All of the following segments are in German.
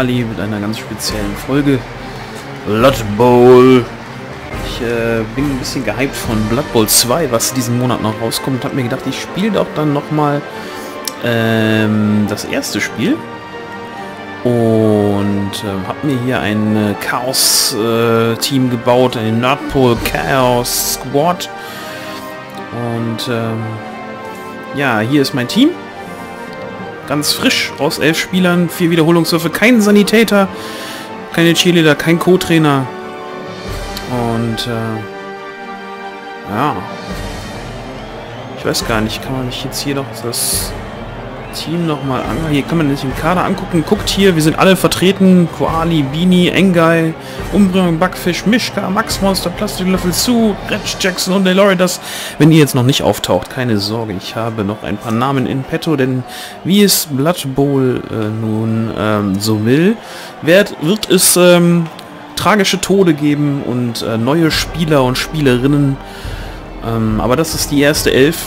Koali mit einer ganz speziellen Folge Blood Bowl. Ich bin ein bisschen gehypt von Blood Bowl 2, was diesen Monat noch rauskommt, und habe mir gedacht, ich spiele doch dann nochmal das erste Spiel und habe mir hier ein Chaos-Team gebaut, ein Nerdpol Chaos Squad, und ja, hier ist mein Team. Ganz frisch, aus 11 Spielern, 4 Wiederholungswürfe, kein Sanitäter, keine Cheerleader, kein Co-Trainer. Und, ja. Ich weiß gar nicht, kann man mich jetzt hier noch das Team nochmal an... Hier kann man sich den Kader angucken. Guckt hier, wir sind alle vertreten. Koali, Bini, Engai, Umbrührung, Backfisch, Mischka, Maxmonster, Plastiklöffel, Sue, Retsch, Jackson und Deloridas. Wenn ihr jetzt noch nicht auftaucht, keine Sorge, ich habe noch ein paar Namen in petto, denn wie es Blood Bowl nun so will, wird es tragische Tode geben und neue Spieler und Spielerinnen. Aber das ist die erste 11.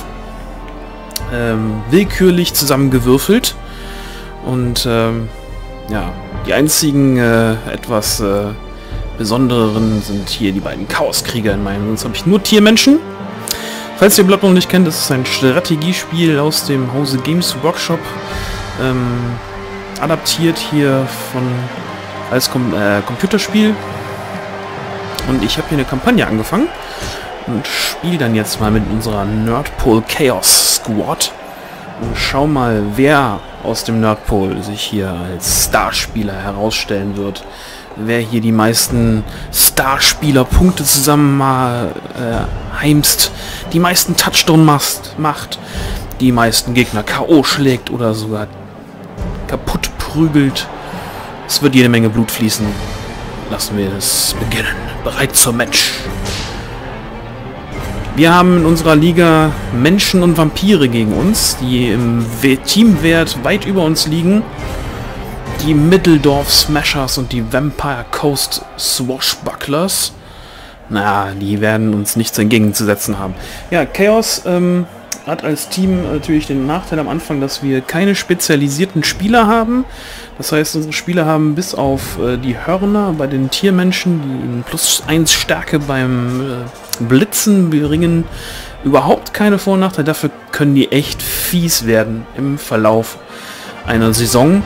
Willkürlich zusammengewürfelt, und ja, die einzigen etwas besondereren sind hier die beiden Chaoskrieger in meinem. Sonst habe ich nur Tiermenschen. Falls ihr Blood Bowl nicht kennt, das ist ein Strategiespiel aus dem Hause Games Workshop, adaptiert hier von als Computerspiel. Und ich habe hier eine Kampagne angefangen und spiele dann jetzt mal mit unserer Nerdpol Chaos Squad und schau mal, wer aus dem Nerdpol sich hier als Starspieler herausstellen wird, wer hier die meisten Starspielerpunkte zusammen mal heimst, die meisten Touchdown macht, die meisten Gegner K.O. schlägt oder sogar kaputt prügelt. Es wird jede Menge Blut fließen. Lassen wir es beginnen. Bereit zur Match. Wir haben in unserer Liga Menschen und Vampire gegen uns, die im Teamwert weit über uns liegen. Die Mitteldorf Smashers und die Vampire Coast Swashbucklers. Na, die werden uns nichts entgegenzusetzen haben. Ja, Chaos hat als Team natürlich den Nachteil am Anfang, dass wir keine spezialisierten Spieler haben. Das heißt, unsere Spieler haben bis auf die Hörner bei den Tiermenschen, die in +1 Stärke beim Blitzen bringen, überhaupt keine Vor- und Nachteile. Dafür können die echt fies werden im Verlauf einer Saison,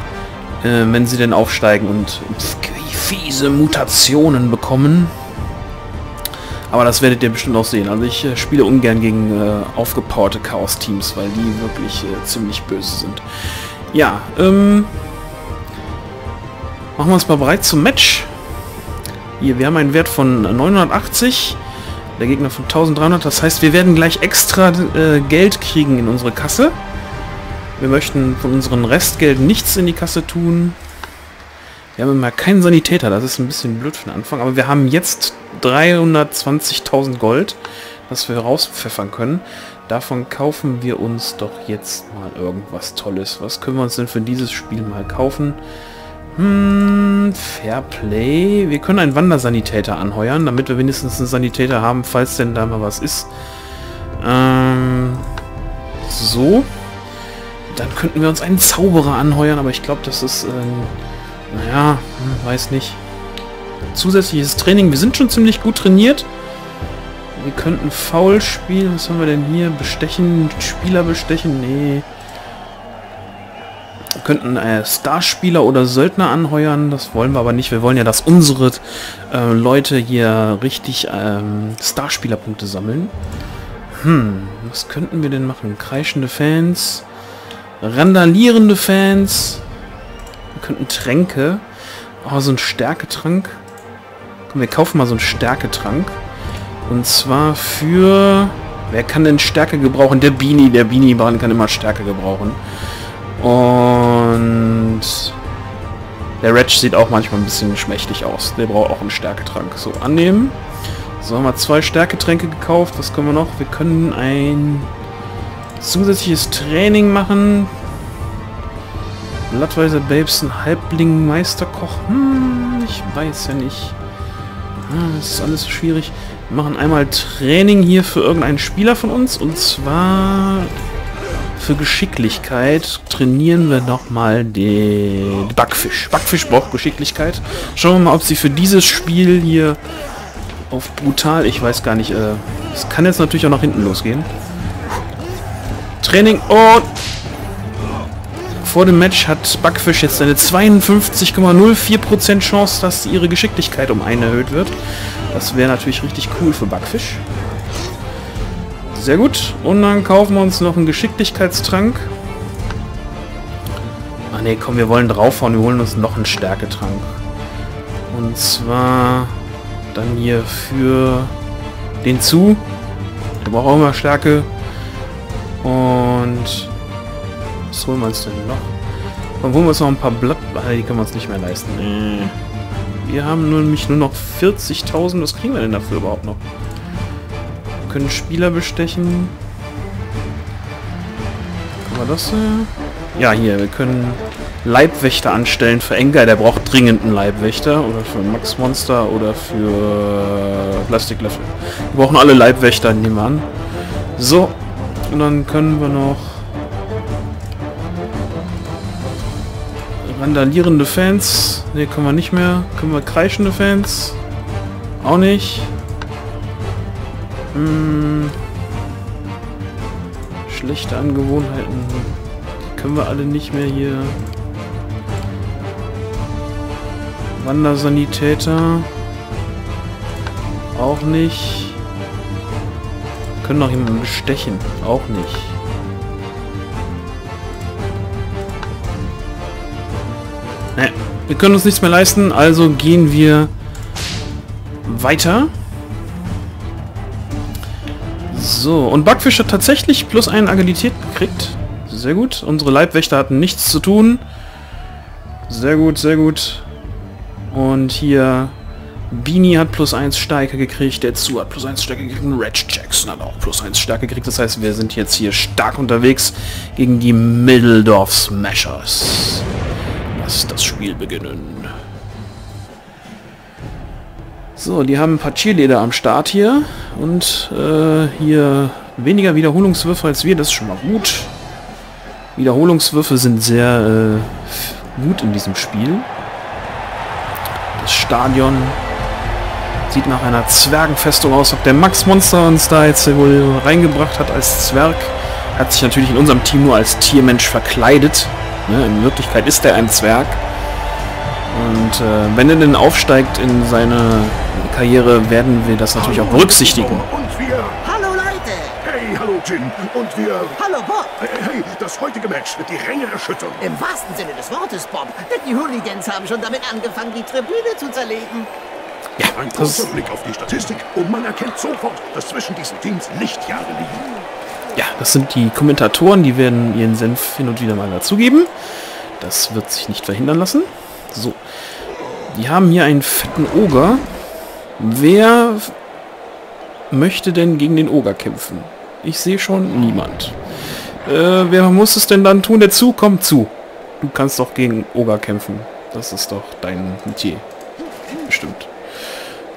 wenn sie denn aufsteigen und fiese Mutationen bekommen. Aber das werdet ihr bestimmt auch sehen. Also ich spiele ungern gegen aufgepowerte Chaos-Teams, weil die wirklich ziemlich böse sind. Ja, machen wir uns mal bereit zum Match. Hier, wir haben einen Wert von 980, der Gegner von 1300. Das heißt, wir werden gleich extra Geld kriegen in unsere Kasse. Wir möchten von unseren Restgeld nichts in die Kasse tun. Wir haben immer keinen Sanitäter, das ist ein bisschen blöd für den Anfang, aber wir haben jetzt 320.000 Gold, das wir rauspfeffern können. Davon kaufen wir uns doch jetzt mal irgendwas Tolles. Was können wir uns denn für dieses Spiel mal kaufen? Fairplay. Wir können einen Wandersanitäter anheuern, damit wir wenigstens einen Sanitäter haben, falls denn da mal was ist. So. Dann könnten wir uns einen Zauberer anheuern, aber ich glaube, das ist... naja, weiß nicht. Zusätzliches Training. Wir sind schon ziemlich gut trainiert. Wir könnten faul spielen. Was haben wir denn hier? Bestechen? Spieler bestechen? Nee. Wir könnten Starspieler oder Söldner anheuern. Das wollen wir aber nicht. Wir wollen ja, dass unsere Leute hier richtig Starspielerpunkte sammeln. Was könnten wir denn machen? Kreischende Fans. Randalierende Fans. Wir könnten Tränke. Oh, so ein Stärketrank. Komm, wir kaufen mal so einen Stärketrank. Und zwar für... Wer kann denn Stärke gebrauchen? Der Bini. Der Bini-Bahn kann immer Stärke gebrauchen. Und... Der Ratch sieht auch manchmal ein bisschen schmächtig aus. Der braucht auch einen Stärketrank. So, annehmen. So, haben wir 2 Stärketränke gekauft. Was können wir noch? Wir können ein zusätzliches Training machen. Blattweiser Babes, ein Halbling, Meisterkoch. Ich weiß ja nicht. Das ist alles so schwierig. Wir machen einmal Training hier für irgendeinen Spieler von uns. Und zwar für Geschicklichkeit trainieren wir nochmal den Backfisch. Backfisch braucht Geschicklichkeit. Schauen wir mal, ob sie für dieses Spiel hier auf brutal... Ich weiß gar nicht. Es kann jetzt natürlich auch nach hinten losgehen. Training und... Vor dem Match hat Backfisch jetzt eine 52,04% Chance, dass ihre Geschicklichkeit um einen erhöht wird. Das wäre natürlich richtig cool für Backfisch. Sehr gut. Und dann kaufen wir uns noch einen Geschicklichkeitstrank. Ach ne, komm, wir wollen draufhauen. Wir holen uns noch einen Stärketrank. Und zwar dann hier für den Zu. Der braucht auch immer Stärke. Und... Was holen wir uns denn noch? Dann holen wir uns noch ein paar Blatt... Die können wir uns nicht mehr leisten. Wir haben nämlich nur noch 40.000. Was kriegen wir denn dafür überhaupt noch? Wir können Spieler bestechen. Können wir das... Ja, hier. Wir können Leibwächter anstellen für Engai. Der braucht dringend einen Leibwächter. Oder für Max Monster. Oder für... Plastiklöffel. Wir brauchen alle Leibwächter, nehmen wir an. So. Und dann können wir noch... Randalierende Fans. Ne, können wir nicht mehr. Können wir kreischende Fans? Auch nicht. Schlechte Angewohnheiten. Können wir alle nicht mehr hier. Wandersanitäter. Auch nicht. Können noch jemanden bestechen. Auch nicht. Nee, wir können uns nichts mehr leisten, also gehen wir weiter. So, und Backfisch hat tatsächlich plus einen Agilität gekriegt. Sehr gut. Unsere Leibwächter hatten nichts zu tun. Sehr gut, sehr gut. Und hier... Beanie hat plus 1 Stärke gekriegt, der Zu hat plus 1 Stärke gekriegt und Red Jackson hat auch plus 1 Stärke gekriegt. Das heißt, wir sind jetzt hier stark unterwegs gegen die Mitteldorf Smashers. Lass das Spiel beginnen. So, die haben ein paar Cheerleader am Start hier. Und hier weniger Wiederholungswürfe als wir, das ist schon mal gut. Wiederholungswürfe sind sehr gut in diesem Spiel. Das Stadion sieht nach einer Zwergenfestung aus. Ob der Max Monster uns da jetzt wohl reingebracht hat als Zwerg, hat sich natürlich in unserem Team nur als Tiermensch verkleidet. Ne, in Wirklichkeit ist er ein Zwerg. Und wenn er denn aufsteigt in seine Karriere, werden wir das natürlich auch berücksichtigen. Und wir hallo Leute! Hey, hallo Jim! Und wir... Hallo Bob! Hey, das heutige Match wird die Ränge erschüttern. Im wahrsten Sinne des Wortes, Bob, denn die Hooligans haben schon damit angefangen, die Tribüne zu zerlegen. Ja, ein kurzer Blick auf die Statistik und man erkennt sofort, dass zwischen diesen Teams Lichtjahre liegen. Ja, das sind die Kommentatoren, die werden ihren Senf hin und wieder mal dazugeben. Das wird sich nicht verhindern lassen. So. Die haben hier einen fetten Oger. Wer möchte denn gegen den Oger kämpfen? Ich sehe schon niemand. Wer muss es denn dann tun? Der Zu, komm Zu. Du kannst doch gegen Oger kämpfen. Das ist doch dein Metier. Bestimmt.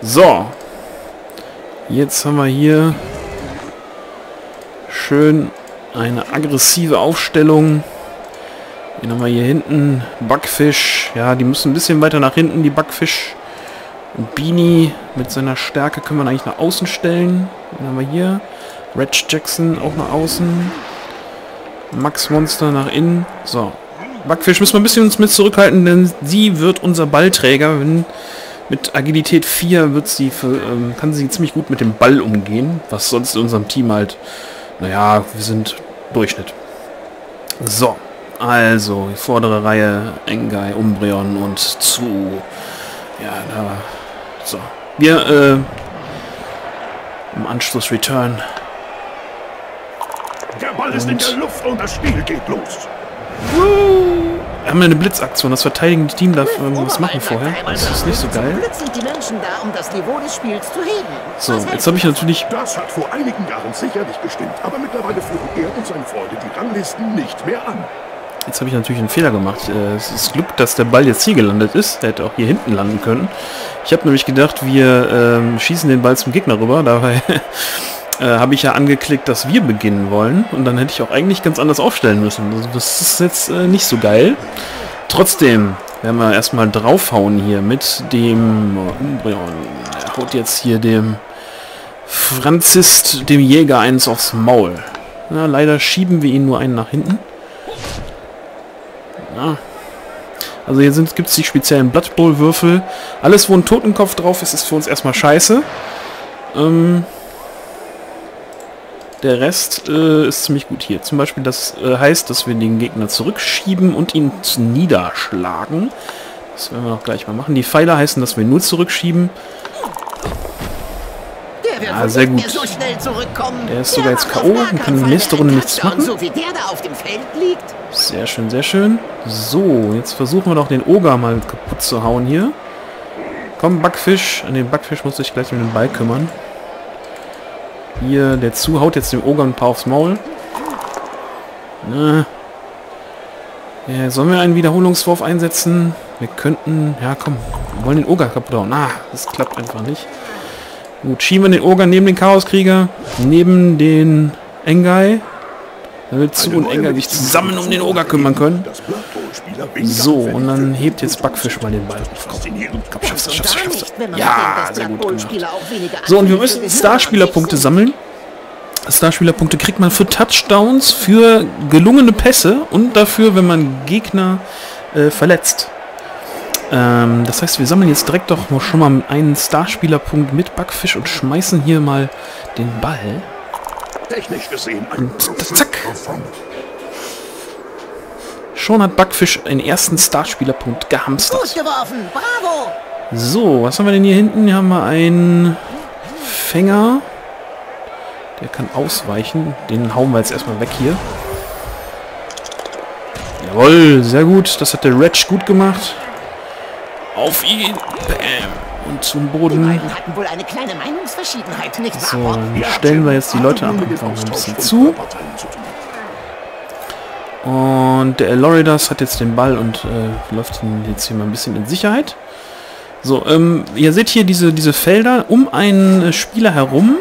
So. Jetzt haben wir hier... Schön eine aggressive Aufstellung. Hier haben wir hier hinten Backfisch. Ja, die müssen ein bisschen weiter nach hinten, die Backfisch. Und Beanie mit seiner Stärke können wir eigentlich nach außen stellen. Dann haben wir hier Red Jackson auch nach außen. Max Monster nach innen. So, Backfisch müssen wir ein bisschen uns mit zurückhalten, denn sie wird unser Ballträger. Wenn mit Agilität 4 wird sie kann sie ziemlich gut mit dem Ball umgehen, was sonst in unserem Team halt... Naja, wir sind Durchschnitt. So, also, die vordere Reihe, Engai, Umbreon und Zu. Ja, da. So. Wir, im Anschluss Return. Der Ball ist in der Luft und das Spiel geht los. Wir haben eine Blitzaktion, das verteidigende Team darf irgendwas machen vorher. Das ist nicht so geil. So, jetzt habe ich natürlich... Das hat vor einigen Jahren sicherlich gestimmt, aber mittlerweile führen er und seine Freunde die Ranglisten nicht mehr an. Jetzt habe ich natürlich einen Fehler gemacht. Es ist Glück, dass der Ball jetzt hier gelandet ist. Der hätte auch hier hinten landen können. Ich habe nämlich gedacht, wir schießen den Ball zum Gegner rüber. Dabei habe ich ja angeklickt, dass wir beginnen wollen. Und dann hätte ich auch eigentlich ganz anders aufstellen müssen. Also das ist jetzt nicht so geil. Trotzdem werden wir erstmal draufhauen hier mit dem Umbreon. Er haut jetzt hier dem Franzist, dem Jäger, eins aufs Maul. Na, leider schieben wir ihn nur einen nach hinten. Na. Also hier gibt es die speziellen Blood Bowl Würfel. Alles, wo ein Totenkopf drauf ist, ist für uns erstmal scheiße. Der Rest ist ziemlich gut hier. Zum Beispiel, das heißt, dass wir den Gegner zurückschieben und ihn niederschlagen. Das werden wir noch gleich mal machen. Die Pfeiler heißen, dass wir nur zurückschieben. Ah, sehr gut. Der ist sogar jetzt K.O. und kann in der nächsten Runde nichts machen. Sehr schön, sehr schön. So, jetzt versuchen wir doch den Oger mal kaputt zu hauen hier. Komm, Backfisch. An den Backfisch muss ich gleich mit dem Ball kümmern. Hier, der zuhaut jetzt dem Oger ein paar aufs Maul. Na. Ja, sollen wir einen Wiederholungswurf einsetzen? Wir könnten... Ja, komm. Wir wollen den Oger kaputt hauen. Na, das klappt einfach nicht. Gut, schieben wir den Oger neben den Chaoskrieger, neben den Engai. Damit Zu und Engai sich zusammen um den Oger kümmern können. So, und dann hebt jetzt Backfisch mal den Ball. Komm, schaffst du, schaffst du, schaffst du. Ja, sehr gut gemacht. So, und wir müssen Starspielerpunkte sammeln. Starspielerpunkte kriegt man für Touchdowns, für gelungene Pässe und dafür, wenn man Gegner verletzt. Das heißt, wir sammeln jetzt direkt doch schon mal einen Starspielerpunkt mit Backfisch und schmeißen hier mal den Ball. Technisch gesehen und zack! Schon hat Backfisch einen ersten Starspielerpunkt gehamstert. Gut geworfen, bravo! So, was haben wir denn hier hinten? Hier haben wir einen Fänger. Der kann ausweichen. Den hauen wir jetzt erstmal weg hier. Jawohl, sehr gut. Das hat der Ratch gut gemacht. Auf ihn! Bam. Und zum Boden. Hatten wohl eine kleine Meinungsverschiedenheit, nicht wahr? So, stellen wir jetzt die Leute am Anfang ein bisschen zu. Und der Eloridas hat jetzt den Ball und läuft ihn jetzt hier mal ein bisschen in Sicherheit. So, ihr seht hier diese Felder. Um einen Spieler herum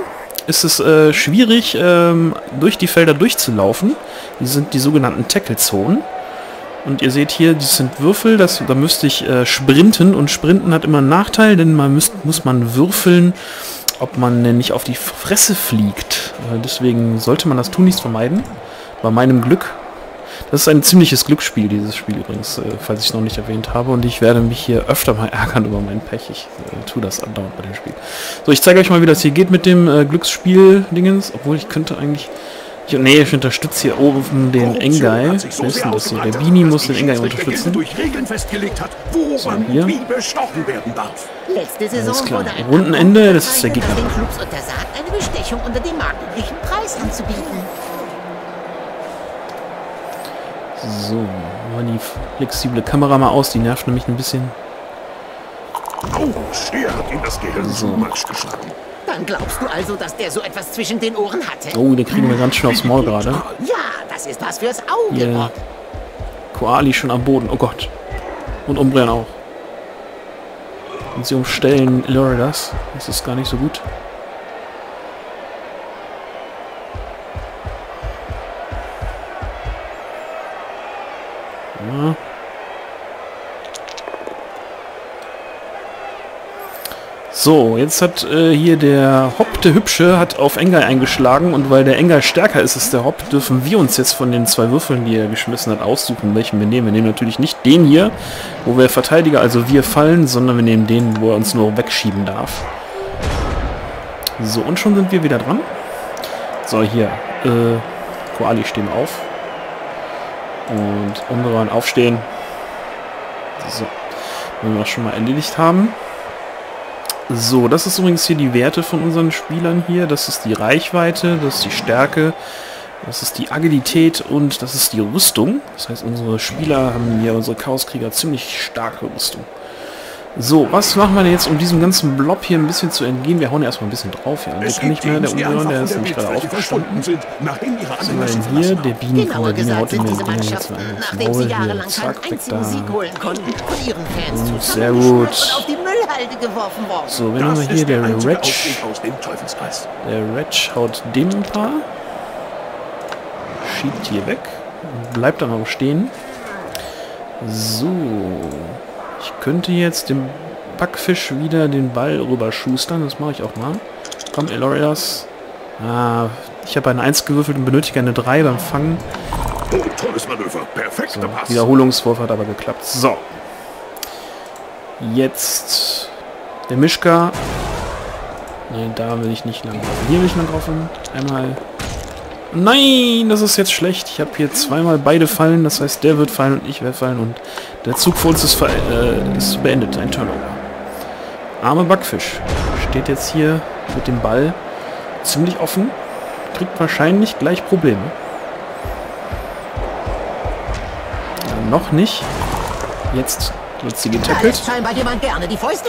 ist es schwierig, durch die Felder durchzulaufen. Das sind die sogenannten Tackle-Zonen. Und ihr seht hier, das sind Würfel, da müsste ich sprinten. Und Sprinten hat immer einen Nachteil, denn muss man würfeln, ob man denn nicht auf die Fresse fliegt. Deswegen sollte man das tunlichst vermeiden. Bei meinem Glück. Das ist ein ziemliches Glücksspiel, dieses Spiel übrigens, falls ich es noch nicht erwähnt habe. Und ich werde mich hier öfter mal ärgern über mein Pech. Ich tue das andauernd bei dem Spiel. So, ich zeige euch mal, wie das hier geht mit dem Glücksspiel-Dingens. Obwohl, ich könnte eigentlich... Nee, ich unterstütze hier oben den Engai. Wer ist denn das hier? Der Bini muss den Engai unterstützen. So, hier. Alles klar. Rundenende, das ist der Gegner. So, machen wir die flexible Kamera mal aus, die nervt nämlich ein bisschen. So. Dann glaubst du also, dass der so etwas zwischen den Ohren hatte? Oh, den kriegen wir ganz schön aufs Maul gerade. Ja, das ist was fürs Auge. Yeah. Koali schon am Boden, oh Gott. Und Umbreon auch. Und sie umstellen Eloridas. Das ist gar nicht so gut. Ja. So, jetzt hat hier der Hopp, der Hübsche, hat auf Engai eingeschlagen und weil der Engai stärker ist als der Hopp, dürfen wir uns jetzt von den zwei Würfeln, die er geschmissen hat, aussuchen, welchen wir nehmen. Wir nehmen natürlich nicht den hier, wo wir Verteidiger, also wir fallen, sondern wir nehmen den, wo er uns nur wegschieben darf. So, und schon sind wir wieder dran. So, hier, Koali stehen auf. Und Umbreon aufstehen. So, wenn wir das schon mal erledigt haben. So, das ist übrigens hier die Werte von unseren Spielern hier. Das ist die Reichweite, das ist die Stärke, das ist die Agilität und das ist die Rüstung. Das heißt, unsere Spieler haben hier, unsere Chaoskrieger, ziemlich starke Rüstung. So, was machen wir denn jetzt, um diesem ganzen Blob hier ein bisschen zu entgehen? Wir hauen erstmal ein bisschen drauf hier. Also kann ich mehr, der Umbreon, der ist nämlich gerade aufgestanden. Sind hier, der Bienen kommt wieder, haut den Bienen jetzt mal ins Maul hier. Zack, weg da. Sehr gut. Müllhalde geworfen worden. So, wenn wir hier der Ratch. Der Ratch haut dem ein paar. Schiebt hier weg. Bleibt dann auch stehen. So. Ich könnte jetzt dem Backfisch wieder den Ball rüberschustern. Das mache ich auch mal. Komm, Elorias. Ah, ich habe eine 1 gewürfelt und benötige eine 3 beim Fangen. Oh, tolles Manöver. Perfekter Pass. Wiederholungswurf hat aber geklappt. So. Jetzt der Mischka. Nein, da will ich nicht lang laufen. Hier will ich lang laufen. Einmal. Nein, das ist jetzt schlecht. Ich habe hier zweimal beide Fallen. Das heißt, der wird fallen und ich werde fallen. Und der Zug vor uns ist beendet. Ein Turnover. Arme Backfisch. Steht jetzt hier mit dem Ball ziemlich offen. Kriegt wahrscheinlich gleich Probleme. Ja, noch nicht. Jetzt wird sie getackelt.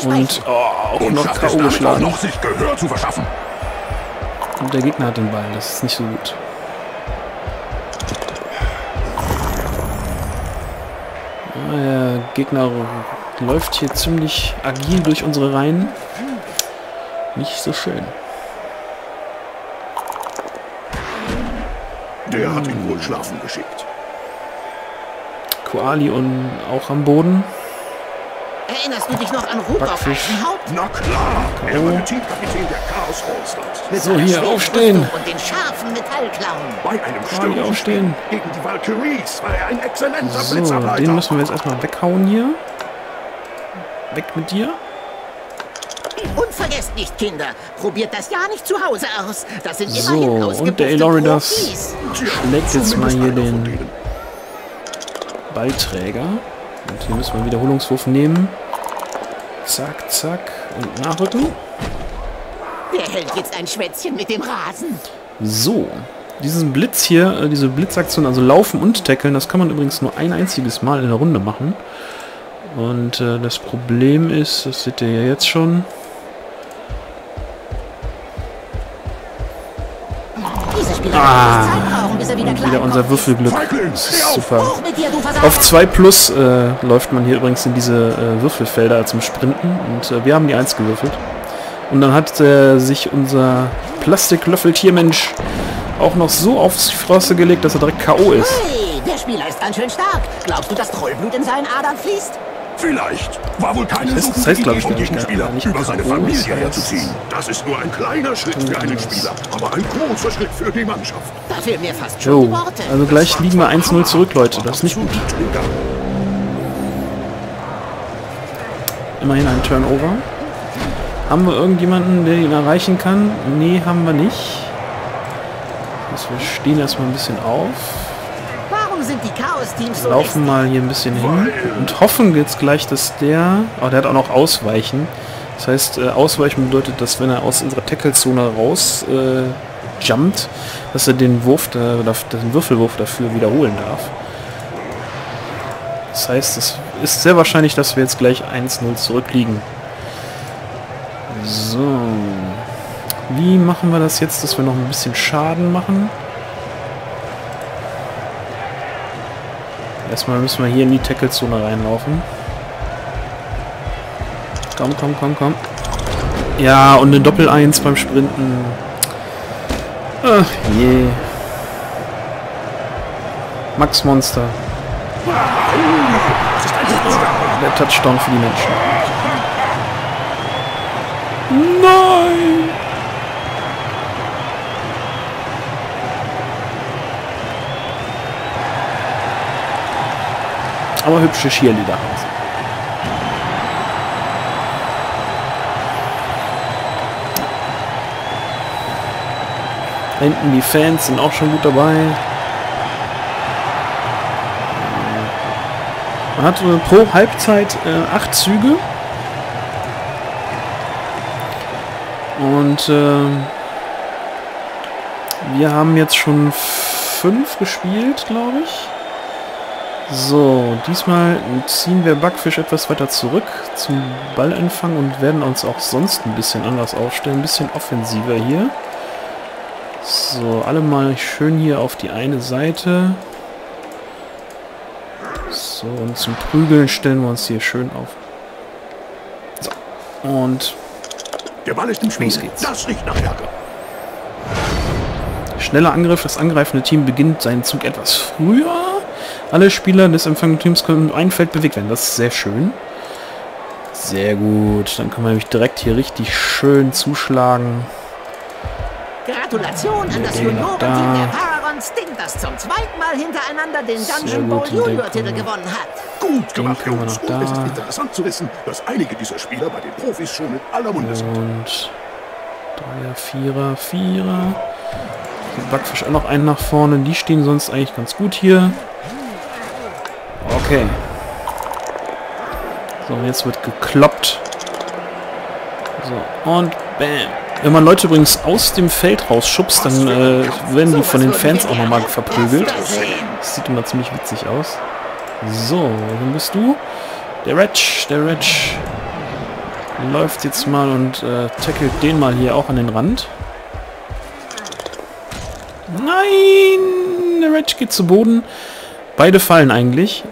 Und auch und noch K.O. geschlagen. Noch sich Gehör zu verschaffen. Und der Gegner hat den Ball. Das ist nicht so gut. Ja, der Gegner läuft hier ziemlich agil durch unsere Reihen. Nicht so schön. Der hat ihn wohl schlafen geschickt. Koali und auch am Boden. Erinnerst du dich noch an Backfisch? Na klar, er war der Teamkapitän der Chaos Squad. So, hier aufstehen. Und den scharfen Metallklauen. Bei einem Sturm aufstehen. Gegen die Valkyries war er ein exzellenter Blitzarbeiter. So, den müssen wir jetzt erstmal weghauen hier. Weg mit dir. Und vergesst nicht, Kinder, probiert das ja nicht zu Hause aus. Das sind immerhin ausgebuchte Profis. So, und der Eloridas schlägt jetzt mal hier den Ballträger. Und hier müssen wir einen Wiederholungswurf nehmen. Zack, zack. Und nachrücken. Wer hält jetzt ein Schwätzchen mit dem Rasen? So. Diesen Blitz hier, diese Blitzaktion, also laufen und tackeln, das kann man übrigens nur ein einziges Mal in der Runde machen. Und das Problem ist, das seht ihr ja jetzt schon. Ah, wieder unser Würfelglück. Das ist super. Auf 2 plus läuft man hier übrigens in diese Würfelfelder zum Sprinten. Und wir haben die 1 gewürfelt. Und dann hat sich unser Plastiklöffeltiermensch auch noch so aufs Frosse gelegt, dass er direkt K.O. ist. Hey, der Spieler ist ganz schön stark. Glaubst du, dass Trollblut in seinen Adern fließt? Vielleicht. War wohl keine Lust, das heißt, ich, Gegenspieler über seine Familie herzuziehen. Das ist nur ein kleiner Schritt für einen Spieler, aber ein großer Schritt für die Mannschaft. Dafür mir fast schon die Worte. Also gleich liegen wir 1-0 zurück, Leute. Das ist nicht gut. Immerhin ein Turnover. Haben wir irgendjemanden, der ihn erreichen kann? Nee, haben wir nicht. Wir stehen erstmal ein bisschen auf. Sind die Chaos-Teams so laufen mal hier ein bisschen hin und hoffen jetzt gleich, dass der... Oh, der hat auch noch Ausweichen. Das heißt, Ausweichen bedeutet, dass wenn er aus unserer Tackle-Zone raus jumpt, dass er den Wurf, den Würfelwurf dafür wiederholen darf. Das heißt, es ist sehr wahrscheinlich, dass wir jetzt gleich 1-0 zurückliegen. So. Wie machen wir das jetzt, dass wir noch ein bisschen Schaden machen? Erstmal müssen wir hier in die Tackle-Zone reinlaufen. Komm, komm, komm, komm. Ja, und eine Doppel-1 beim Sprinten. Ach je. Max Monster. Der Touchdown für die Menschen. Nein! Aber hübsche Cheerleader. Da hinten die Fans sind auch schon gut dabei. Man hat pro Halbzeit 8 Züge. Und wir haben jetzt schon 5 gespielt, glaube ich. So, diesmal ziehen wir Backfisch etwas weiter zurück zum Ballempfang und werden uns auch sonst ein bisschen anders aufstellen, ein bisschen offensiver hier. So, alle mal schön hier auf die eine Seite. So, und zum Prügeln stellen wir uns hier schön auf. So. Und der Ball ist im Spiel. Los geht's. Das riecht nach Ärger. Schneller Angriff. Das angreifende Team beginnt seinen Zug etwas früher. Alle Spieler des empfangenen Teams können mit einem Feld bewegt werden. Das ist sehr schön. Sehr gut. Dann können wir nämlich direkt hier richtig schön zuschlagen. Gratulation an das Juniorenteam der Paron Sting, das zum zweiten Mal hintereinander den Dungeon Bowl Junior-Titel gewonnen hat. Gut gemacht, Jungs. Und es ist interessant zu wissen, dass einige dieser Spieler bei den Profis schon in aller Munde sind. Und Dreier, Vierer, Vierer. Backfisch auch noch einen nach vorne. Die stehen sonst eigentlich ganz gut hier. Okay. So, jetzt wird gekloppt. So, und bam. Wenn man Leute übrigens aus dem Feld rausschubst, dann werden die von den Fans auch nochmal verprügelt. Das sieht immer ziemlich witzig aus. So, dann bist du. Der Ratch läuft jetzt mal und tackelt den mal hier auch an den Rand. Nein! Der Ratch geht zu Boden. Beide fallen eigentlich,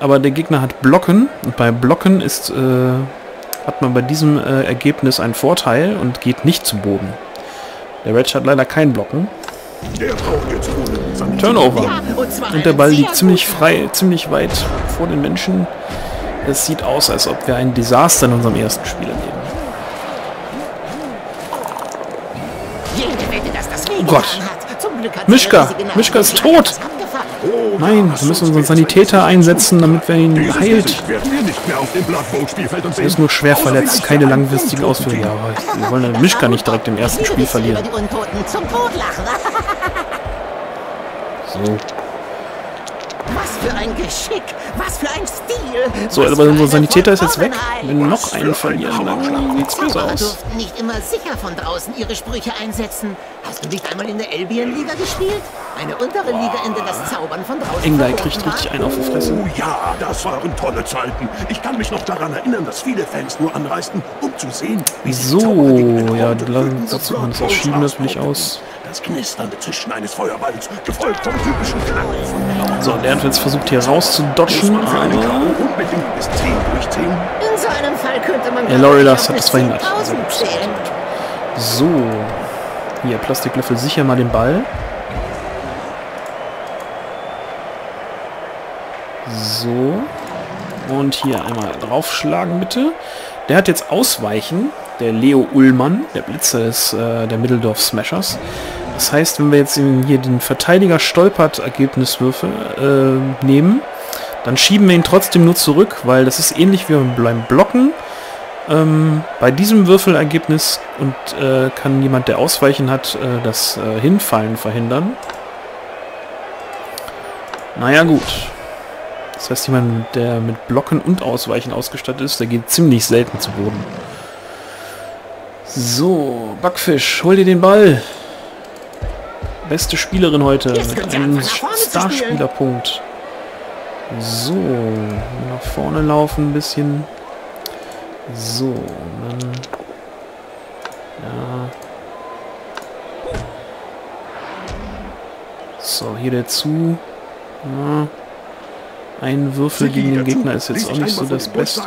aber der Gegner hat Blocken. Und bei Blocken ist... hat man bei diesem Ergebnis einen Vorteil und geht nicht zu Boden. Der Ratch hat leider keinen Blocken. Turnover. Ja, und der Ball liegt ziemlich frei, ziemlich weit vor den Menschen. Es sieht aus, als ob wir ein Desaster in unserem ersten Spiel erleben. Oh Gott. Mischka ist tot. Nein, wir müssen unseren Sanitäter einsetzen, damit wir ihn heilt. Er ist nur schwer verletzt, keine langfristigen Auswirkungen. Ja, wir wollen den Mischka nicht direkt im ersten Spiel verlieren. So. Was für ein Geschick, was für ein Stil. So, aber unser Sanitäter ist jetzt weg. Wenn noch einen verlieren, dann sieht's besser aus. Durften nicht immer sicher von draußen ihre Sprüche einsetzen. Hast du nicht einmal in der Albion-Liga gespielt? Eine untere Liga, in der das Zaubern von draußen. Engel kriegt richtig einen auf die Fresse. Oh ja, das waren tolle Zeiten. Ich kann mich noch daran erinnern, dass viele Fans nur anreisten, um zu sehen, wie sie Zaubergegner ja, dazu man das verschieben natürlich aus. Das knisternde Zischen eines Feuerballs, gefolgt vom typischen Klang von... So, und er hat jetzt versucht, hier rauszudodgen, aber... In so einem Fall könnte man... Ja, Lorilas hat es verhindert. So. Hier, Plastiklöffel, sicher mal den Ball. So. Und hier einmal draufschlagen, bitte. Der hat jetzt Ausweichen. Der Leo Ullmann, der Blitzer ist der Mitteldorf Smashers. Das heißt, wenn wir jetzt hier den Verteidiger stolpert Ergebniswürfe nehmen, dann schieben wir ihn trotzdem nur zurück, weil das ist ähnlich wie beim Blocken. Bei diesem Würfelergebnis und kann jemand, der Ausweichen hat, das Hinfallen verhindern. Naja, gut. Das heißt, jemand, der mit Blocken und Ausweichen ausgestattet ist, der geht ziemlich selten zu Boden. So, Backfisch, hol dir den Ball. Beste Spielerin heute mit einem Starspielerpunkt. So, nach vorne laufen ein bisschen. So, dann... Ja. So, hier der Zu. Ja. Ein Würfel gegen den Gegner ist jetzt auch nicht so das Beste. Ich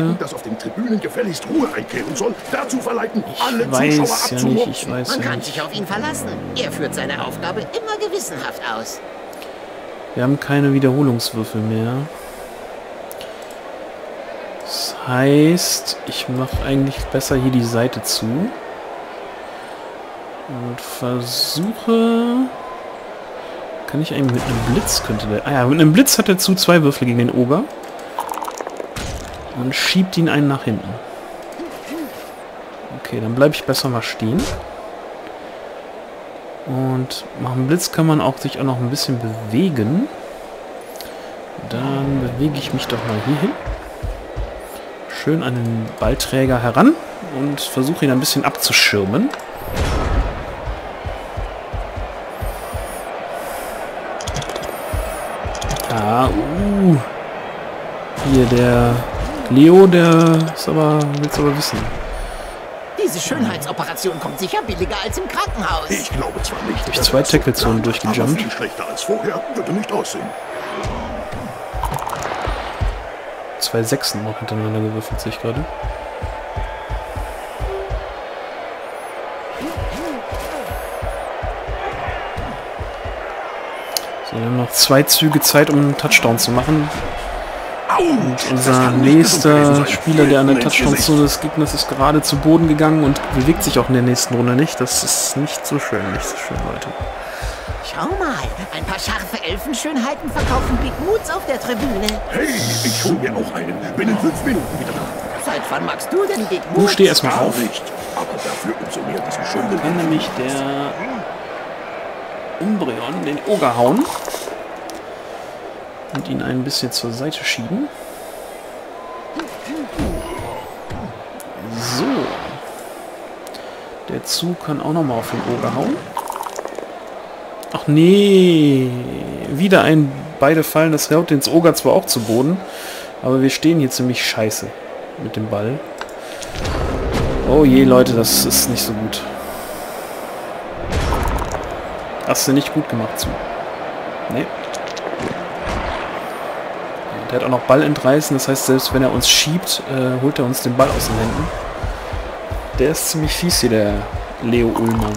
weiß ja nicht, Man kann sich auf ihn verlassen. Er führt seine Aufgabe immer gewissenhaft aus. Wir haben keine Wiederholungswürfel mehr. Das heißt, ich mache eigentlich besser hier die Seite zu. Und versuche... Kann ich eigentlich mit einem Blitz, könnte der... Ah ja, mit einem Blitz hat er zu zwei Würfel gegen den Oger. Und schiebt ihn einen nach hinten. Okay, dann bleibe ich besser mal stehen. Und nach dem Blitz kann man auch sich auch noch ein bisschen bewegen. Dann bewege ich mich doch mal hier hin. Schön an den Ballträger heran. Und versuche ihn ein bisschen abzuschirmen. Hier, der Leo, der ist aber, will's aber wissen. Diese Schönheitsoperation kommt sicher billiger als im Krankenhaus. Ich glaube zwar nicht, durch zwei Tacklezonen durchgejumpt. Als vorher, würde nicht aussehen. 2 Sechsen auch hintereinander gewürfelt, sehe ich gerade. So, wir haben noch 2 Züge Zeit, um einen Touchdown zu machen. Und unser nächster Spieler, der an der Touchdown-Zone des Gegners ist, gerade zu Boden gegangen und bewegt sich auch in der nächsten Runde nicht. Das ist nicht so schön, Leute. Schau mal, ein paar scharfe Elfenschönheiten verkaufen Big Moods auf der Tribüne. Hey, ich hol mir auch einen. Bin in 5 Minuten wieder da. Seit wann magst du denn Big Moods? Du steh erstmal auf. Aber dafür umso mehr, dass ich schon bin. Kann nämlich der Umbreon den Oger hauen. Und ihn ein bisschen zur Seite schieben. So. Der Zug kann auch nochmal auf den Oger hauen. Ach nee. Wieder ein beide fallen. Das haut den Oger zwar auch zu Boden. Aber wir stehen hier ziemlich scheiße mit dem Ball. Oh je, Leute, das ist nicht so gut. Hast du nicht gut gemacht, Zug. Nee. Der hat auch noch Ball entreißen, das heißt, selbst wenn er uns schiebt, holt er uns den Ball aus den Händen. Der ist ziemlich fies hier, der Leo Ullmann.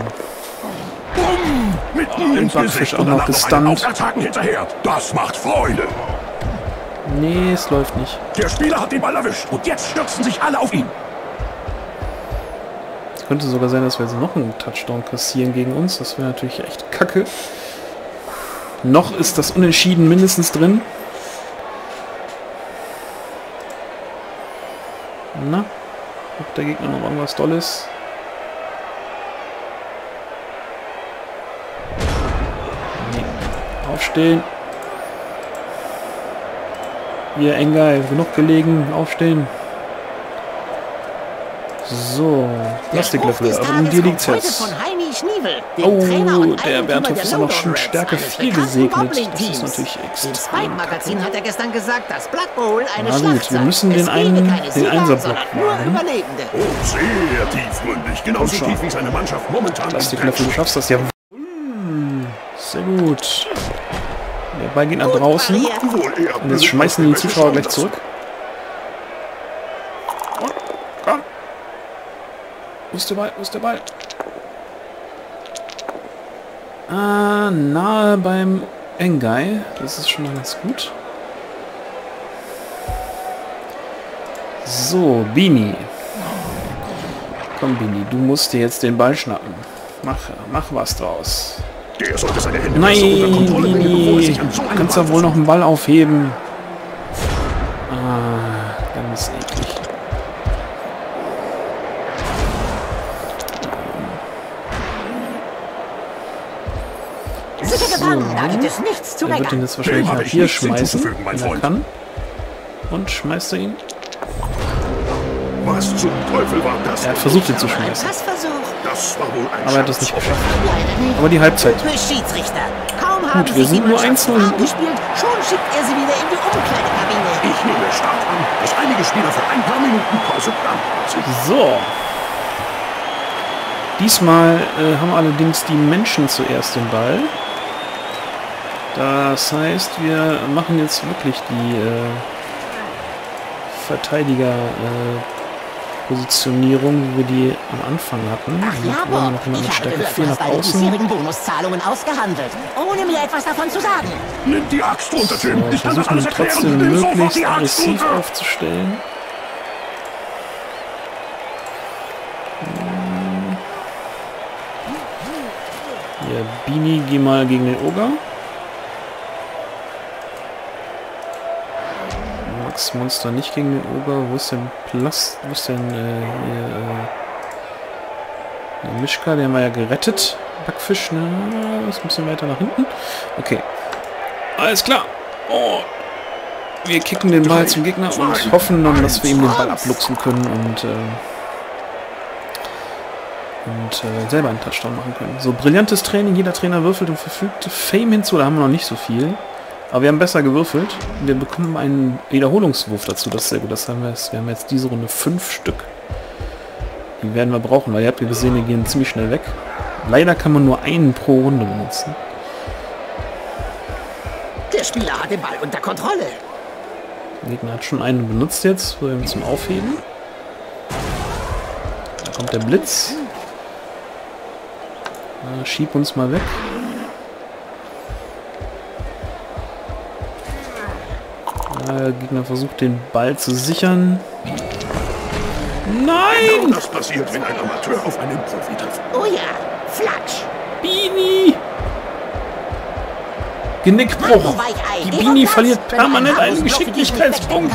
Den Backfisch auch noch gestunt. Das macht Freude. Nee, es läuft nicht. Der Spieler hat den Ball erwischt und jetzt stürzen sich alle auf ihn. Es könnte sogar sein, dass wir jetzt noch einen Touchdown kassieren gegen uns. Das wäre natürlich echt kacke. Noch ist das Unentschieden mindestens drin. Na, ob der Gegner noch irgendwas Tolles? Nee. Aufstehen. Hier, Engel, genug gelegen. Aufstehen. So, Plastiklöffel, aber um dir liegt's jetzt. Oh, der Berthoff ist auch noch schon Stärke 4 gesegnet. Das ist natürlich extrem. Na gut, wir müssen den Einserblock machen. Sehr tiefgründig, genauso tief wie seine Mannschaft momentan. Plastiklöffel, du schaffst das ja. Sehr gut. Der Ball geht nach draußen. Und jetzt schmeißen die Zuschauer gleich zurück. Wo ist der Ball? Wo ist der Ball? Ah, nahe beim Engai. Das ist schon ganz gut. So, Bini. Komm, Bini, du musst dir jetzt den Ball schnappen. Mach was draus. Der sollte seine Hände Nein, Bini. Du kannst ja wohl noch einen Ball aufheben. Ah, ganz eklig. So. Der wird ihn jetzt wahrscheinlich nach hier schmeißen, wenn er kann. Und schmeißt er ihn. Was zum Teufel war das? Er hat versucht, ihn zu schmeißen. Aber er hat das nicht geschafft. Aber die Halbzeit. Gut, wir sind nur 1-0. So. Diesmal haben allerdings die Menschen zuerst den Ball. Das heißt, wir machen jetzt wirklich die Verteidigerpositionierung, wie wir die am Anfang hatten. Wir haben noch eine Stärke 4 nach außen. Ohne mir etwas davon zu sagen. Nimm die Axt runter, Typ. Ich kann das alles erklären. Trotzdem möglichst aggressiv aufzustellen. Ja, Bini, geh mal gegen den Oger. Max Monster nicht gegen den Oger. Wo ist denn der Mischka, den haben wir ja gerettet. Backfisch, ne? Das ist ein bisschen weiter nach hinten. Okay. Alles klar. Oh. Wir kicken den Ball zum Gegner und hoffen dann, dass wir ihm den Ball abluchsen können und selber einen Touchdown machen können. So, brillantes Training. Jeder Trainer würfelt und verfügt Fame hinzu. Da haben wir noch nicht so viel. Aber wir haben besser gewürfelt. Wir bekommen einen Wiederholungswurf dazu. Das ist sehr gut. Das haben wir jetzt. Wir haben jetzt diese Runde 5 Stück. Die werden wir brauchen, weil ihr habt ja gesehen, wir gehen ziemlich schnell weg. Leider kann man nur einen pro Runde benutzen. Der Spieler hat den Ball unter Kontrolle. Der Gegner hat schon einen benutzt jetzt. Wir müssen zum Aufheben. Da kommt der Blitz. Schieb uns mal weg. Gegner versucht, den Ball zu sichern. Nein! Genau das passiert, wenn ein Amateur auf einen Profi trifft. Oh ja, Flatsch! Bini! Genickbruch! Die Bini verliert permanent einen Geschicklichkeitspunkt!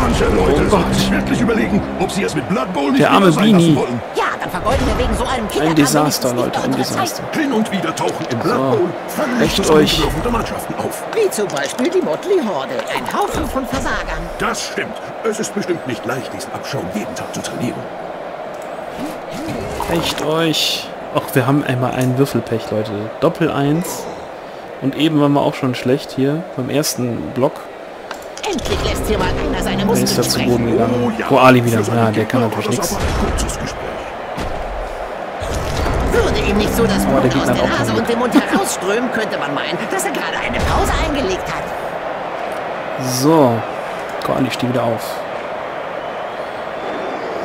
Manche Leute sollten wirklich überlegen, ob sie es mit Blood Bowl nicht mehr sein lassen wollen. Ja, dann vergeuden wir wegen so einem Kinderkram. Ein Desaster, Leute, ein Desaster. Hin und wieder tauchen im Blood Bowl vernichtend laufende Mannschaften auf. Wie zum Beispiel die Motley Horde, ein Haufen von Versagern. Das stimmt. Es ist bestimmt nicht leicht, diesen Abschaum jeden Tag zu trainieren. Echt euch! Ach, wir haben einmal einen Würfelpech, Leute. Doppel 1. Und eben waren wir auch schon schlecht hier, beim ersten Block. Endlich lässt hier mal einer seine Muskeln sprechen. Ist da zu Boden gegangen. Koali wieder. Ja, der kann natürlich nichts. Würde ihm nicht so das Blut aus der Nase und dem Mund herausströmen, könnte man meinen, dass er gerade eine Pause eingelegt hat. So. Koali steht wieder auf.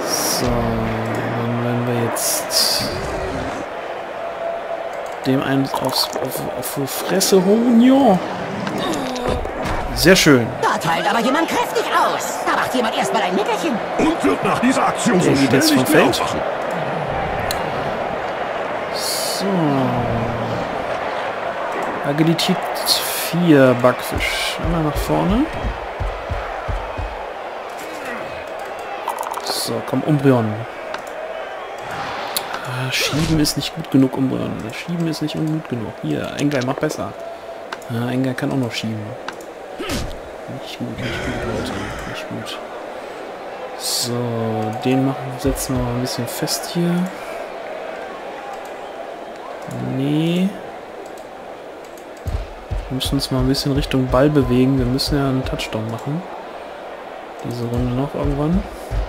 So. Dann werden wir jetzt dem einen auf die Fresse holen, ja. Sehr schön. Da teilt aber jemand kräftig aus. Da macht jemand erstmal ein Nickerchen. Und wird nach dieser Aktion so schnell nicht mehr aufwachen. So. Agilität 4, Backfisch. Einmal nach vorne. So, komm, Umbreon. Schieben ist nicht gut genug, Umbreon. Schieben ist nicht gut genug. Hier, Engai, mach besser. Ja, Engai kann auch noch schieben. Nicht gut, Leute. Nicht gut. So, den setzen wir mal ein bisschen fest hier. Nee. Wir müssen uns mal ein bisschen Richtung Ball bewegen. Wir müssen ja einen Touchdown machen. Diese Runde noch irgendwann.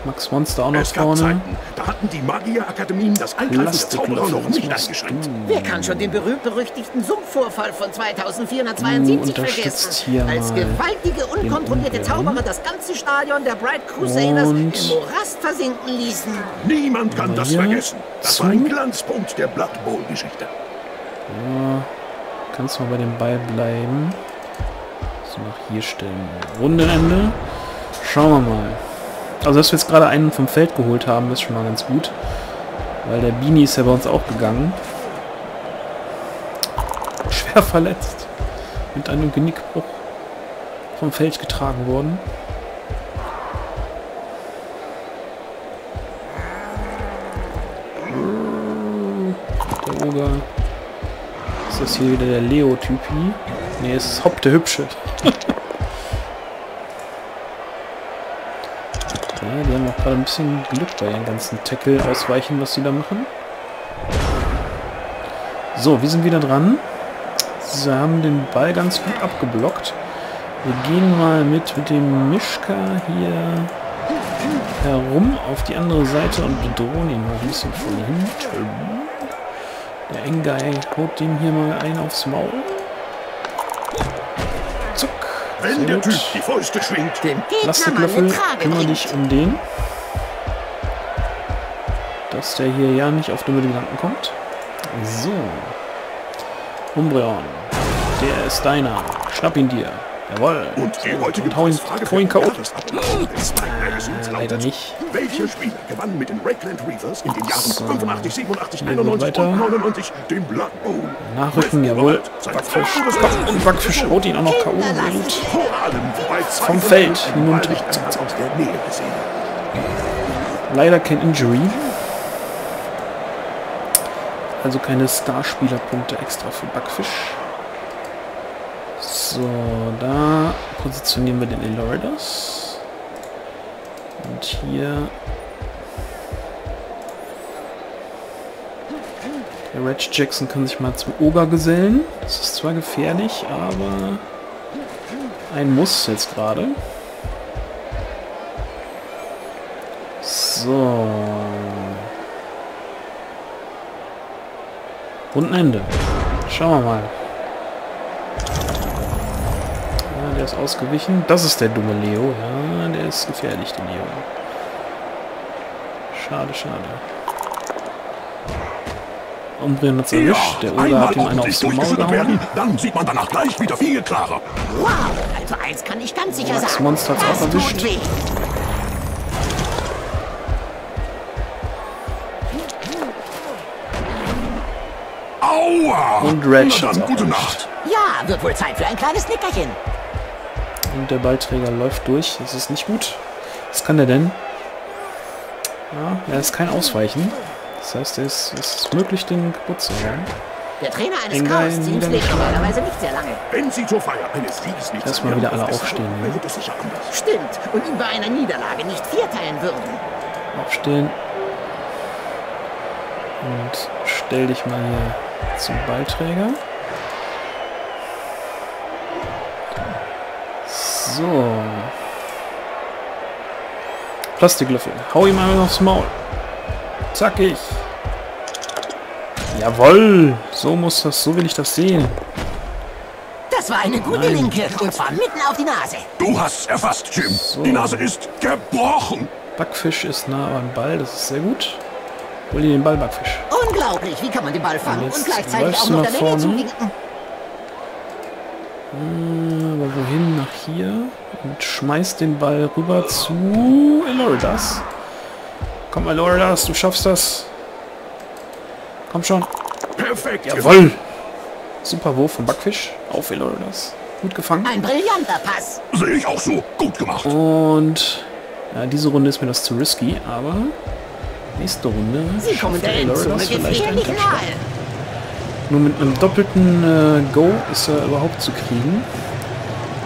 Max Monster auch noch vorne. Zeiten, da hatten die Magierakademien das Angriffszauber noch nicht eingeschränkt. Wer kann schon den berühmt-berüchtigten Sumpfvorfall von 2472 vergessen? Hier als gewaltige, unkontrollierte Zauberer das ganze Stadion der Bright Crusaders im Morast versinken ließen. Niemand kann das vergessen. Das war ein Glanzpunkt der Blood Bowl-Geschichte. Ja, kannst du mal bei dem Ball bleiben. So, nach hier stellen. Rundenende. Schauen wir mal. Also, dass wir jetzt gerade einen vom Feld geholt haben, ist schon mal ganz gut. Weil der Bini ist ja bei uns auch gegangen. Schwer verletzt. Mit einem Genickbruch vom Feld getragen worden. Der Oger. Ist das hier wieder der Leo-Typi? Ne, es ist Hopp der Hübsche. Die haben auch gerade ein bisschen Glück bei den ganzen Tackle-Ausweichen, was sie da machen. So, wir sind wieder dran. Sie haben den Ball ganz gut abgeblockt. Wir gehen mal mit dem Mischka hier herum auf die andere Seite und bedrohen ihn mal ein bisschen von hinten. Der Engai haut dem hier mal einen aufs Maul. Zuck. Wenn der Typ die Fäuste schwingt, den Plastiklöffel, kümmere dich um den. Dass der hier ja nicht auf dumme Gedanken kommt. So. Umbreon. Der ist deiner. Schnapp ihn dir. Jawohl. Und die heutige Frage K.O. Leider nicht. Welcher Spieler gewann mit den Redland Reavers in den Jahren 85, 87, 91 und 99 den Blood Bowl? Nachrücken, jawohl. Backfisch. Und Backfisch haut ihn auch noch K.O. Vom Feld hinunter. Leider kein Injury. Also keine Starspielerpunkte extra für Backfisch. So, da positionieren wir den Eloidos. Und hier der Reg Jackson kann sich mal zum Oger gesellen. Das ist zwar gefährlich, aber ein Muss jetzt gerade. So. Rundenende. Schauen wir mal. Der ist ausgewichen. Das ist der dumme Leo. Ja, der ist gefährlich, der Leo. Schade, schade. Umbrian hat erwischt, der Ola hat ihm eine aufs Maul gehauen. Dann sieht man danach gleich wieder viel klarer. Wow, also eins kann ich ganz sicher sagen. Das Monster hat auch erwischt. Aua! Und Red Schatz auch erwischt. Ja, wird wohl Zeit für ein kleines Nickerchen. Und der Ballträger läuft durch, das ist nicht gut. Was kann der denn? Ja, er ist kein Ausweichen. Das heißt, es ist möglich, den kaputt zu machen. Der Trainer eines Chaos Teams lebt normalerweise nicht sehr lange. Wenn sie zur Feier eines Sieges nicht erstmal wieder alle aufstehen. Stimmt, und ihn bei einer Niederlage nicht vierteilen würden. Aufstehen. Und stell dich mal hier zum Ballträger. So. Plastiklöffel. Hau ihm einmal aufs Maul. Zackig. Jawoll. So muss das, so will ich das sehen. Das war eine gute Linke. Und zwar mitten auf die Nase. Du hast es erfasst, Jim. So. Die Nase ist gebrochen. Backfisch ist nah am Ball, das ist sehr gut. Hol dir den Ball, Backfisch. Unglaublich, wie kann man den Ball fangen und gleichzeitig auch noch der Menge zuwinken? Aber wohin? Nach hier. Und schmeißt den Ball rüber zu Eloridas. Komm, Eloridas, du schaffst das. Komm schon. Perfekt. Jawohl. Super Wurf von Backfisch auf Eloridas. Gut gefangen. Ein brillanter Pass. Sehe ich auch so. Gut gemacht. Und ja, diese Runde ist mir das zu risky, aber nächste Runde schafft Eloridas vielleicht einen Touchdown. Nur mit einem doppelten Go ist er überhaupt zu kriegen.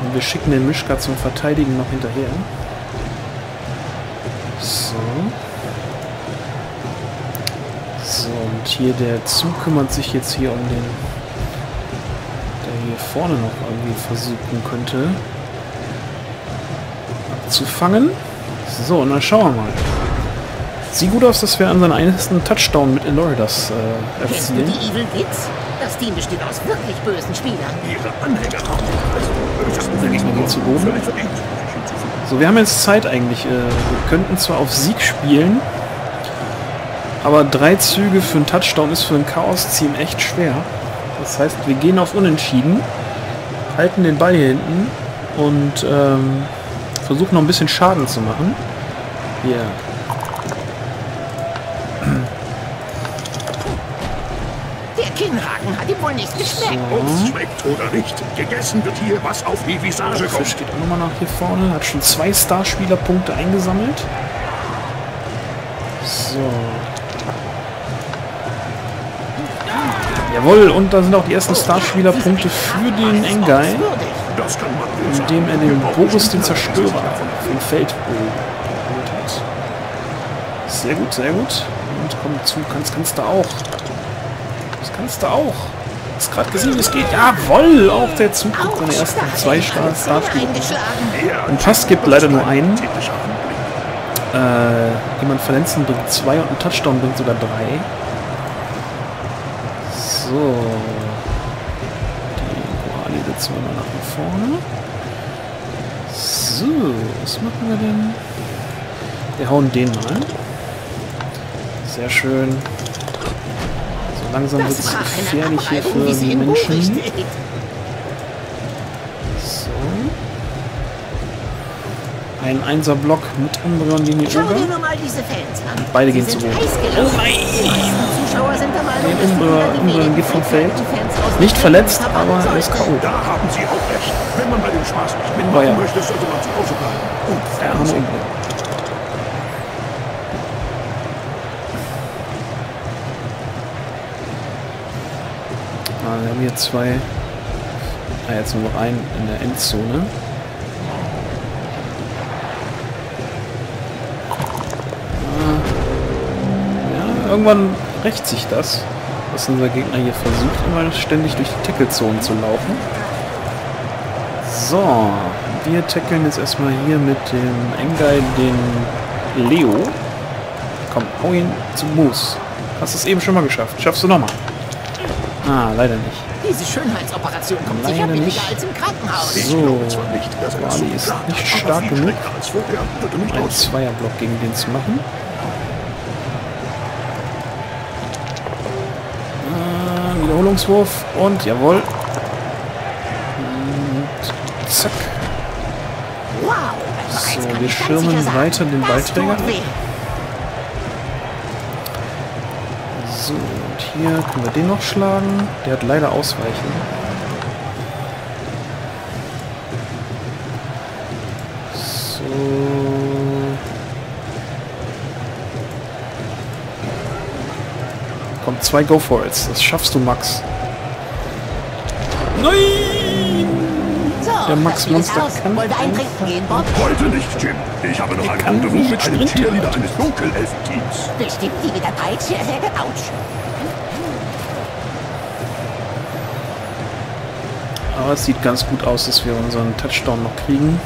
Und wir schicken den Mischka zum Verteidigen noch hinterher. So. So, und hier der Zug kümmert sich jetzt hier um den, der hier vorne noch irgendwie versuchen könnte, abzufangen. So, und dann schauen wir mal. Sieht gut aus, dass wir an seinen ersten Touchdown mit Eloridas erzielen. Kennst du die Evil Kids? Das Team besteht aus wirklich bösen Spielern. Ihre Anhänger haben das Problem zu Boden. So, wir haben jetzt Zeit eigentlich. Wir könnten zwar auf Sieg spielen, aber 3 Züge für einen Touchdown ist für ein Chaos-Team echt schwer. Das heißt, wir gehen auf Unentschieden, halten den Ball hier hinten und versuchen noch ein bisschen Schaden zu machen. Hier. Yeah. Haken hat ihm wohl nicht geschmeckt. So. Ob's schmeckt oder nicht, gegessen wird hier, was auf die Visage kommt. Fisch geht auch nochmal nach hier vorne, hat schon 2 Starspielerpunkte eingesammelt. So. Jawohl, und da sind auch die ersten Starspielerpunkte für den Engai, indem er den Boris, den Zerstörer, vom Feld geholt hat. Sehr gut, sehr gut. Und komm zu, kannst du auch. Das kannst du auch. Das gerade gesehen, es geht. Jawohl, auch der Zug hat seine ersten 2 Starspieler. Ein Pass gibt leider nur einen. Jemand Verletzten bringt 2 und ein Touchdown bringt sogar 3. So. Die Koali setzen wir mal nach vorne. So, was machen wir denn? Wir hauen den mal. Sehr schön. Langsam wird es gefährlich hier für die Menschen. So. Ein 1er Block mit Umbrion gegen die Oga. Beide gehen zu Boden. Oh nein! Den Umbrion geht vom Feld. Nicht verletzt, aber er ist K.O. Oh ja. Der arme Umbrion. Wir haben hier 2. Ah, jetzt nur noch einen in der Endzone. Ja, irgendwann rächt sich das, dass unser Gegner hier versucht, immer ständig durch die Tackle-Zone zu laufen. So, wir tackeln jetzt erstmal hier mit dem Engai den Leo. Komm, hau ihn zum Moos. Hast es eben schon mal geschafft. Schaffst du nochmal. Ah, leider nicht. Diese Schönheitsoperation kommt sicher billiger als im Krankenhaus. So, Koali ist nicht stark genug, um einen 2er-Block gegen den zu machen. Wiederholungswurf und jawohl. Und zack. So, wir schirmen weiter den Ballträger. So, und hier können wir den noch schlagen. Der hat leider Ausweichen. So. Komm, 2 Go-For-Its. Das schaffst du, Max. Nein! Der Max-Monster kann nicht. Heute nicht, Jim. Ich habe noch ein Rendezvous mit einem Cheerleader eines Dunkelelfen-Teams. Bestimmt die mit der Peitsche. Autsch. Aber es sieht ganz gut aus, dass wir unseren Touchdown noch kriegen.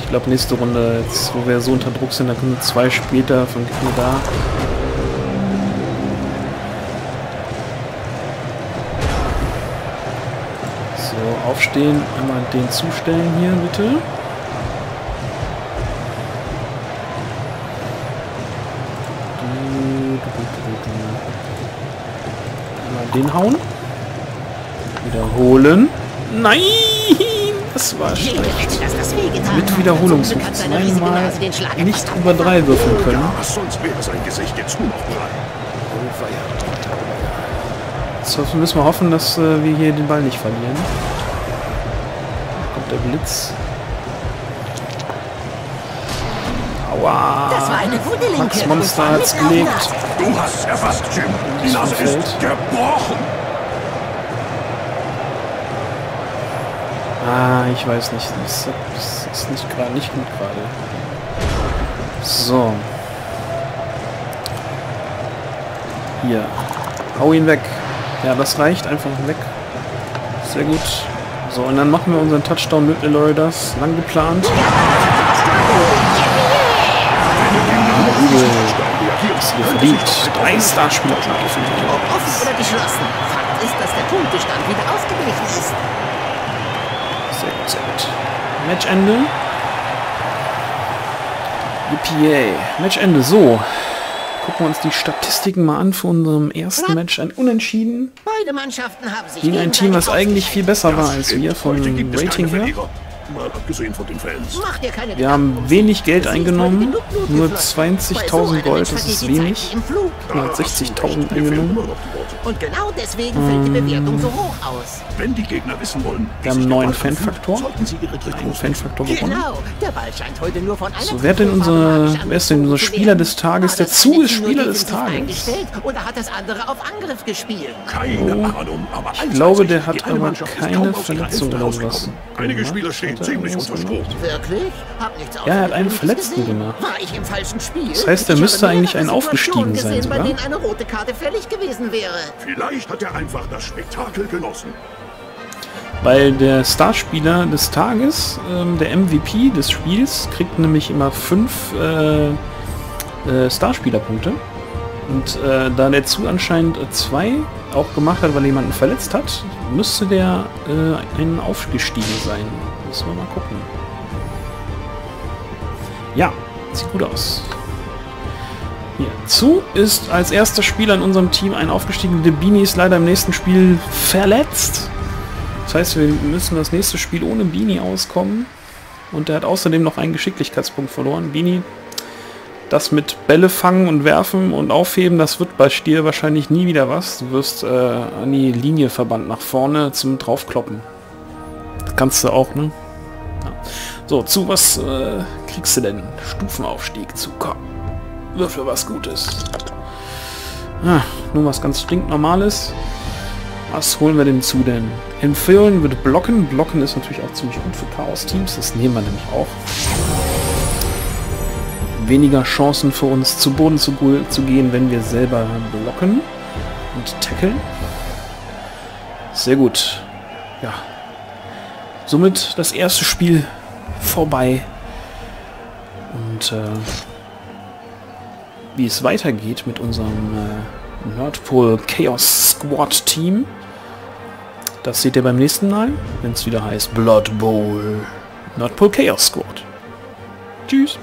Ich glaube, nächste Runde, jetzt, wo wir so unter Druck sind, da kommen 2 später vom Gegner da. So, aufstehen, einmal den zustellen hier, bitte. Einmal den hauen. Wiederholen. Nein! Das war schlecht. Mit Wiederholungswurf zweimal nicht über 3 würfeln können. So müssen wir hoffen, dass wir hier den Ball nicht verlieren. Da kommt der Blitz. Aua! Max Monster hat's gelegt. Du hast erfasst, Jim. Die Nase ist gebrochen. Ah, ich weiß nicht. Das ist nicht gut gerade. So. Hier. Hau ihn weg. Ja, das reicht. Einfach weg. Sehr gut. So, und dann machen wir unseren Touchdown mit Eloidas. Lang geplant. Das hier verdient. 3 Starspieler klar gefunden. Ob offen oder geschlossen. Fakt ist, dass der Punktestand wieder ausgeglichen ist. Matchende. Yippie. Matchende. So. Gucken wir uns die Statistiken mal an. Für unserem ersten Match ein Unentschieden. Beide Mannschaften haben sich gegen ein Team, was eigentlich viel besser war als wir vom Rating her. Wir haben wenig Geld eingenommen. Nur 20.000 Gold. Das ist wenig. 160.000 eingenommen. Und genau deswegen fällt die Bewertung so hoch aus. Wenn die Gegner wissen wollen, wir haben einen neuen Fanfaktor. Einen Fanfaktor gewonnen. So, wer ist denn unser Spieler des Tages? Der Zu ist Spieler des Tages. Oh, ich glaube, der hat aber keine Verletzung oder sowas. Einige Spieler stehen ziemlich unter Strom. Ja, er hat einen Verletzten gemacht. Das heißt, er müsste eigentlich ein Aufgestiegen sein, sogar. Vielleicht hat er einfach das Spektakel genossen. Weil der Starspieler des Tages, der MVP des Spiels, kriegt nämlich immer 5 Starspielerpunkte. Und da der Zu anscheinend 2 auch gemacht hat, weil jemanden verletzt hat, müsste der ein Aufgestiegen sein. Müssen wir mal gucken. Ja, sieht gut aus. Hier. Zu ist als erster Spieler in unserem Team ein aufgestiegen. Bini ist leider im nächsten Spiel verletzt. Das heißt, wir müssen das nächste Spiel ohne Bini auskommen. Und er hat außerdem noch einen Geschicklichkeitspunkt verloren. Bini, das mit Bälle fangen und werfen und aufheben, das wird bei dir wahrscheinlich nie wieder was. Du wirst an die Linie verbannt nach vorne zum draufkloppen. Das kannst du auch, ne? Ja. So, Zu, was kriegst du denn? Stufenaufstieg zu kommen. Würfel was Gutes. Ah, nur was ganz stinknormales. Was holen wir dem Zu denn? Empfehlen würde Blocken. Blocken ist natürlich auch ziemlich gut für Chaos-Teams. Das nehmen wir nämlich auch. Weniger Chancen für uns, zu Boden zu gehen, wenn wir selber blocken und tackeln. Sehr gut. Ja. Somit das erste Spiel vorbei. Und wie es weitergeht mit unserem Nerdpol Chaos Squad Team. Das seht ihr beim nächsten Mal, wenn es wieder heißt Blood Bowl Nerdpol Chaos Squad. Tschüss!